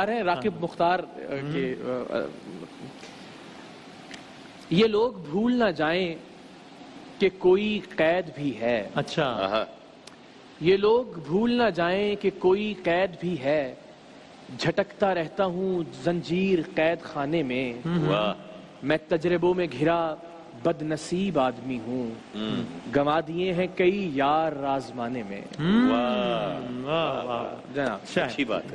राकेब मुख्तार के ये लोग भूल ना जाएं कि कोई कैद भी है। अच्छा, ये लोग भूल ना जाएं कि कोई कैद भी है। झटकता रहता हूँ जंजीर कैद खाने में, मैं तजरबों में घिरा बदनसीब आदमी हूँ, गंवा दिए हैं कई यार राजमाने में। वाह वाह वाह, अच्छी बात है।